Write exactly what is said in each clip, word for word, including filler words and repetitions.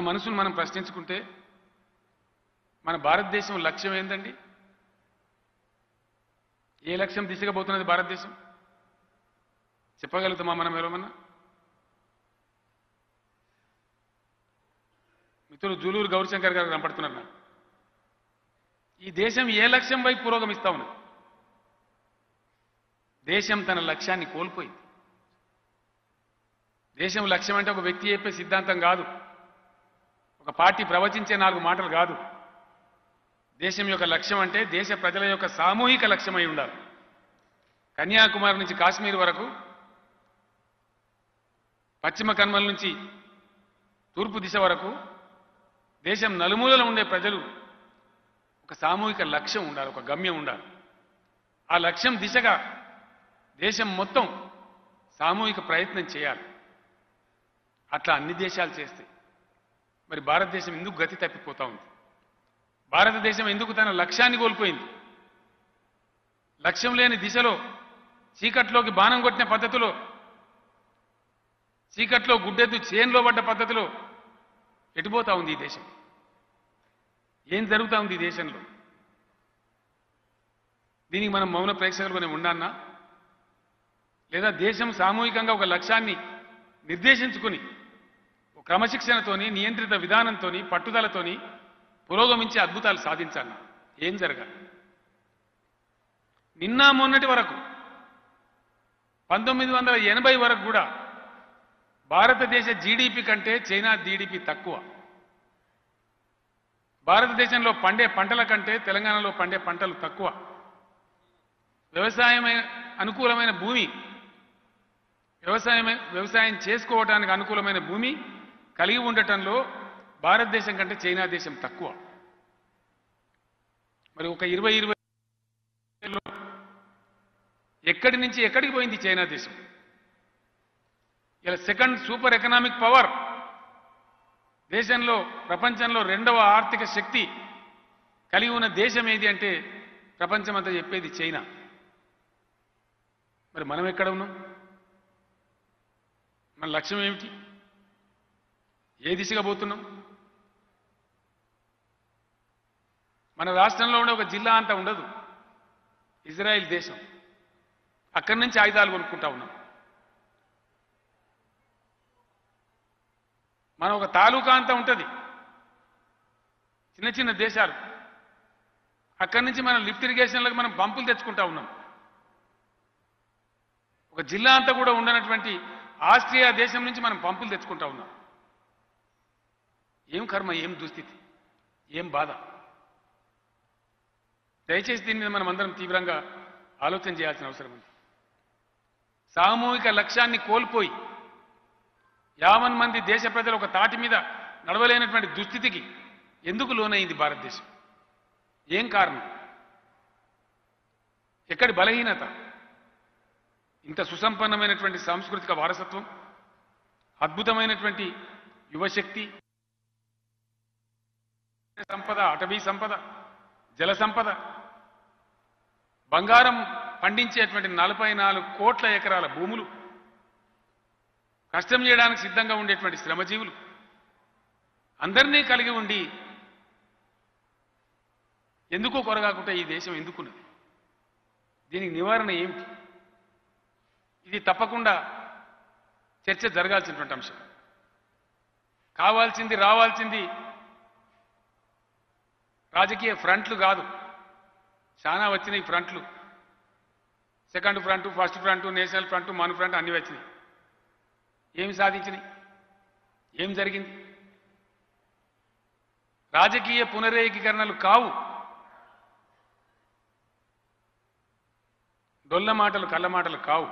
మన మనసును మనం ప్రశ్నించుకుంటే మన భారతదేశం లక్ష్యం ఏందండి? ఏ లక్ష్యం దిశగా పోతున్నది భారతదేశం? చెప్పగలుగుతామా మనం ఎవరమన్నా? మిత్రులు జూలూరు గౌరీశంకర్ గారు కనపడుతున్నారు నాకు. ఈ దేశం ఏ లక్ష్యం వైపు పురోగమిస్తా ఉన్నది? దేశం తన లక్ష్యాన్ని కోల్పోయింది. దేశం లక్ష్యం అంటే ఒక వ్యక్తి చెప్పే సిద్ధాంతం కాదు, ఒక పార్టీ ప్రవచించే నాలుగు మాటలు కాదు. దేశం యొక్క లక్ష్యం అంటే దేశ ప్రజల యొక్క సామూహిక లక్ష్యమై ఉండాలి. కన్యాకుమారి నుంచి కాశ్మీర్ వరకు, పశ్చిమ కనుమల నుంచి తూర్పు దిశ వరకు దేశం నలుమూలలో ఉండే ప్రజలు ఒక సామూహిక లక్ష్యం ఉండాలి, ఒక గమ్యం ఉండాలి. ఆ లక్ష్యం దిశగా దేశం మొత్తం సామూహిక ప్రయత్నం చేయాలి. అట్లా అన్ని దేశాలు చేస్తాయి. మరి భారతదేశం ఎందుకు గతి తప్పిపోతా ఉంది? భారతదేశం ఎందుకు తన లక్ష్యాన్ని కోల్పోయింది? లక్ష్యం లేని దిశలో చీకట్లోకి బాణం కొట్టిన పద్ధతిలో, చీకట్లో గుడ్డెద్దు చేనులో పడ్డ పద్ధతిలో ఎటుపోతా ఉంది ఈ దేశం? ఏం జరుగుతూ ఉంది ఈ దేశంలో? దీనికి మనం మౌన ప్రేక్షకులుగానే ఉన్నానా, లేదా దేశం సామూహికంగా ఒక లక్ష్యాన్ని నిర్దేశించుకుని క్రమశిక్షణతోని, నియంత్రిత విధానంతో, పట్టుదలతోని పురోగమించే అద్భుతాలు సాధించాలి? ఏం జరగాలి? నిన్న మొన్నటి వరకు, పంతొమ్మిది వందల ఎనభై వరకు కూడా భారతదేశ జీడిపి కంటే చైనా జీడిపి తక్కువ. భారతదేశంలో పండే పంటల కంటే తెలంగాణలో పండే పంటలు తక్కువ. వ్యవసాయం అనుకూలమైన భూమి, వ్యవసాయం వ్యవసాయం చేసుకోవడానికి అనుకూలమైన భూమి కలిగి ఉండటంలో భారతదేశం కంటే చైనా దేశం తక్కువ. మరి ఒక ఇరవై ఇరవై ఎక్కడి నుంచి ఎక్కడికి పోయింది చైనా దేశం? ఇలా సెకండ్ సూపర్ ఎకనామిక్ పవర్, దేశంలో ప్రపంచంలో రెండవ ఆర్థిక శక్తి కలిగి ఉన్న దేశం ఏది అంటే ప్రపంచమంతా చెప్పేది చైనా. మరి మనం ఎక్కడ ఉన్నాం? మన లక్ష్యం ఏమిటి? ఏ దిశగా పోతున్నాం? మన రాష్ట్రంలో ఉండే ఒక జిల్లా అంతా ఉండదు ఇజ్రాయిల్ దేశం. అక్కడి నుంచి ఆయుధాలు కొనుక్కుంటా ఉన్నాం. మన ఒక తాలూకా అంతా ఉంటుంది చిన్న చిన్న దేశాలు. అక్కడి నుంచి మనం లిఫ్ట్ ఇరిగేషన్లకు మనం పంపులు తెచ్చుకుంటా ఉన్నాం. ఒక జిల్లా అంతా కూడా ఉండనటువంటి ఆస్ట్రియా దేశం నుంచి మనం పంపులు తెచ్చుకుంటా ఉన్నాం. ఏం కర్మ, ఏం దుస్థితి, ఏం బాధ! దయచేసి దీని మీద మనం అందరం తీవ్రంగా ఆలోచన చేయాల్సిన అవసరం ఉంది. సామూహిక లక్ష్యాన్ని కోల్పోయి యావన్ మంది దేశ ప్రజలు ఒక తాటి మీద నడవలేనటువంటి దుస్థితికి ఎందుకు లోనైంది భారతదేశం? ఏం కారణం? ఎక్కడి బలహీనత? ఇంత సుసంపన్నమైనటువంటి సాంస్కృతిక వారసత్వం, అద్భుతమైనటువంటి యువశక్తి, సంపద, అటవీ సంపద, జల సంపద, బంగారం పండించేటువంటి నలభై నాలుగు కోట్ల ఎకరాల భూములు, కష్టం చేయడానికి సిద్ధంగా ఉండేటువంటి శ్రమజీవులు అందరినీ కలిగి ఉండి ఎందుకు కొరగాకుండా ఈ దేశం ఎందుకున్నది? దీనికి నివారణ ఏమిటి? ఇది తప్పకుండా చర్చ జరగాల్సినటువంటి అంశం. కావాల్సింది రావాల్సింది రాజకీయ ఫ్రంట్లు కాదు. చాలా వచ్చినాయి ఫ్రంట్లు, second front, first front, national front, మాను ఫ్రంట్ అన్ని వచ్చినాయి. ఏమి సాధించినాయి? ఏం జరిగింది? రాజకీయ పునరేకీకరణలు కావు, డొల్ల మాటలు కళ్ళ మాటలు కావు.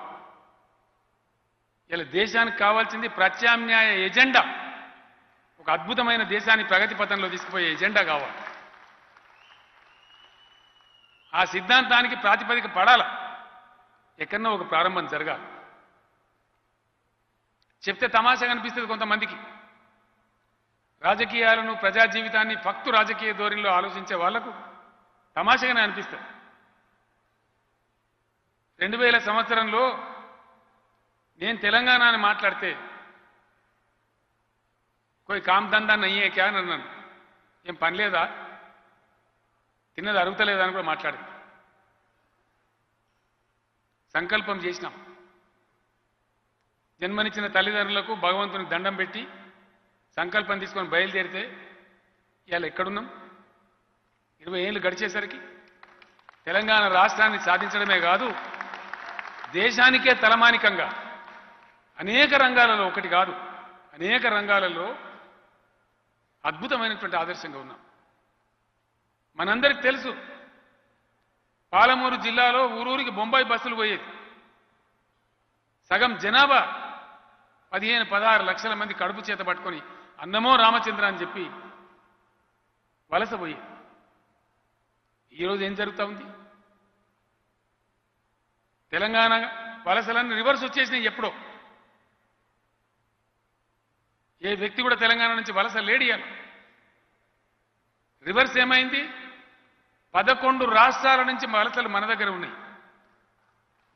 ఇలా దేశానికి కావాల్సింది ప్రత్యామ్నాయ ఎజెండా, ఒక అద్భుతమైన దేశాన్ని ప్రగతి పథంలో తీసుకుపోయే ఎజెండా కావాలి. ఆ సిద్ధాంతానికి ప్రాతిపదిక పడాల, ఎక్కడన్నా ఒక ప్రారంభం జరగాలి. చెప్తే తమాషాగా అనిపిస్తుంది కొంతమందికి. రాజకీయాలను, ప్రజా జీవితాన్ని ఫక్తు రాజకీయ ధోరణిలో ఆలోచించే వాళ్లకు తమాషగానే అనిపిస్తుంది. రెండు వేల సంవత్సరంలో నేను తెలంగాణ అని మాట్లాడితే कोई काम धंधा नहीं है क्या नन्ना ఏం పని లేదా తిన్నది అరుగుతలేదా అని కూడా మాట్లాడింది. సంకల్పం చేసినాం జన్మనిచ్చిన తల్లిదండ్రులకు భగవంతునికి దండం పెట్టి సంకల్పం తీసుకొని బయలుదేరితే ఇయాల ఎక్కడున్నాం? ఇరవై ఏళ్ళు గడిచేసరికి తెలంగాణ రాష్ట్రాన్ని సాధించడమే కాదు దేశానికే తలమానికంగా అనేక రంగాలలో ఒకటి కాదు అనేక రంగాలలో అద్భుతమైనటువంటి ఆదర్శంగా ఉన్నాం. మనందరికీ తెలుసు పాలమూరు జిల్లాలో ఊరూరికి బొంబాయి బస్సులు పోయేది. సగం జనాభా పదిహేను పదహారు లక్షల మంది కడుపు చేత పట్టుకొని అన్నమో రామచంద్ర అని చెప్పి వలసపోయేది. ఈరోజు ఏం జరుగుతూ ఉంది? తెలంగాణ వలసలన్నీ రివర్స్ వచ్చేసినాయి. ఎప్పుడో ఏ వ్యక్తి కూడా తెలంగాణ నుంచి వలస లేడియాలి. రివర్స్ ఏమైంది? పదకొండు రాష్ట్రాల నుంచి వలసలు మన దగ్గర ఉన్నాయి.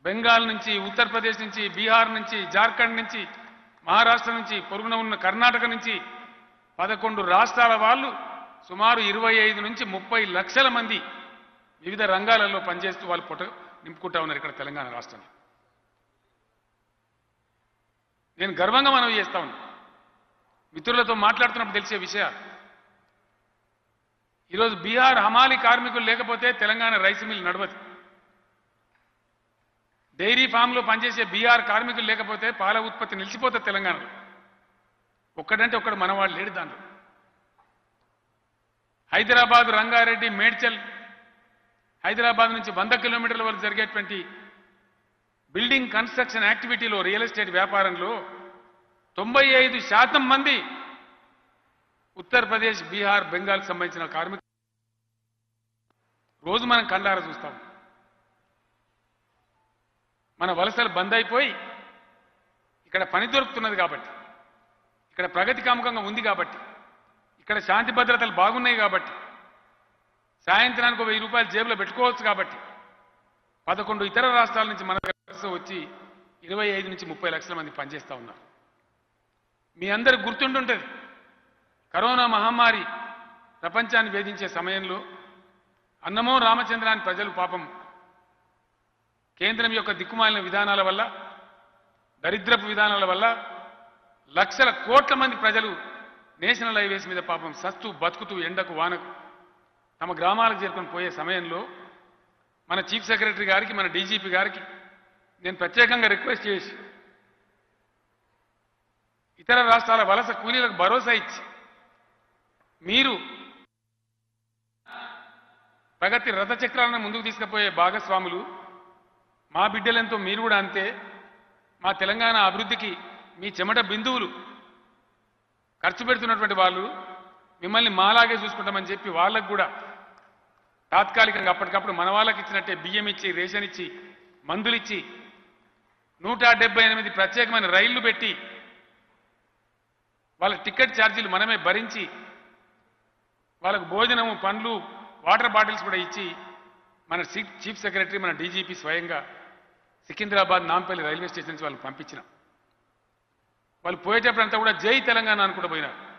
బెంగాల్ నుంచి, ఉత్తరప్రదేశ్ నుంచి, బీహార్ నుంచి, జార్ఖండ్ నుంచి, మహారాష్ట్ర నుంచి, పొరుగున ఉన్న కర్ణాటక నుంచి పదకొండు రాష్ట్రాల వాళ్ళు సుమారు ఇరవై ఐదు నుంచి ముప్పై లక్షల మంది వివిధ రంగాలలో పనిచేస్తూ వాళ్ళు పొట్ట నింపుకుంటా ఉన్నారు ఇక్కడ తెలంగాణ రాష్ట్రంలో. నేను గర్వంగా మనవి చేస్తా ఉన్నాను. మిత్రులతో మాట్లాడుతున్నప్పుడు తెలిసే విషయాలు. ఈరోజు బీహార్ హమాలి కార్మికులు లేకపోతే తెలంగాణ రైస్ మిల్ నడవదు. డైరీ ఫామ్లో పనిచేసే బీహార్ కార్మికులు లేకపోతే పాల ఉత్పత్తి నిలిచిపోతుంది తెలంగాణలో. ఒక్కడంటే ఒక్కడు మనవాళ్ళు లేడు దాంట్లో. హైదరాబాద్, రంగారెడ్డి, మేడ్చల్, హైదరాబాద్ నుంచి వంద కిలోమీటర్ల వరకు జరిగేటువంటి బిల్డింగ్ కన్స్ట్రక్షన్ యాక్టివిటీలో, రియల్ ఎస్టేట్ వ్యాపారంలో తొంభై ఐదు శాతం మంది ఉత్తరప్రదేశ్, బీహార్, బెంగాల్కి సంబంధించిన కార్మికులు రోజు మనం కండార చూస్తాం. మన వలసలు బంద్ అయిపోయి ఇక్కడ పని దొరుకుతున్నది కాబట్టి, ఇక్కడ ప్రగతి కాముకంగా ఉంది కాబట్టి, ఇక్కడ శాంతి భద్రతలు బాగున్నాయి కాబట్టి, సాయంత్రానికి వెయ్యి రూపాయలు జేబులో పెట్టుకోవచ్చు కాబట్టి పదకొండు ఇతర రాష్ట్రాల నుంచి మన వలస వచ్చి ఇరవై ఐదు నుంచి ముప్పై లక్షల మంది పనిచేస్తూ ఉన్నారు. మీ అందరు గుర్తుంటుంటుంది కరోనా మహమ్మారి ప్రపంచాన్ని వేధించే సమయంలో అన్నమో రామచంద్రాన్ని ప్రజలు పాపం కేంద్రం యొక్క దిక్కుమాలిన విధానాల వల్ల, దరిద్రపు విధానాల వల్ల లక్షల కోట్ల మంది ప్రజలు నేషనల్ హైవేస్ మీద పాపం సస్తూ బతుకుతూ ఎండకు వానకు తమ గ్రామాలకు చేరుకొని పోయే సమయంలో మన చీఫ్ సెక్రటరీ గారికి, మన డీజీపీ గారికి నేను ప్రత్యేకంగా రిక్వెస్ట్ చేసి ఇతర రాష్ట్రాల వలస కూలీలకు భరోసా ఇచ్చి మీరు ప్రగతి రథచక్రాలను ముందుకు తీసుకుపోయే భాగస్వాములు మా బిడ్డలంతో మీరు కూడా అంతే. మా తెలంగాణ అభివృద్ధికి మీ చెమట బిందువులు ఖర్చు పెడుతున్నటువంటి వాళ్ళు మిమ్మల్ని మాలాగే చూసుకుంటామని చెప్పి వాళ్ళకు కూడా తాత్కాలికంగా అప్పటికప్పుడు మన వాళ్ళకి ఇచ్చినట్టే బియ్యం ఇచ్చి, రేషన్ ఇచ్చి, మందులు ఇచ్చి, నూట డెబ్బై ఎనిమిది ప్రత్యేకమైన రైళ్లు పెట్టి వాళ్ళ టికెట్ ఛార్జీలు మనమే భరించి వాళ్ళకు భోజనము, పండ్లు, వాటర్ బాటిల్స్ కూడా ఇచ్చి మన చీఫ్ సెక్రటరీ, మన డీజీపీ స్వయంగా సికింద్రాబాద్, నాంపల్లి రైల్వే స్టేషన్ నుంచి వాళ్ళని పంపించినాం. వాళ్ళు పోయేటప్పుడంతా కూడా జై తెలంగాణ అనుకుంటూ పోయినారు.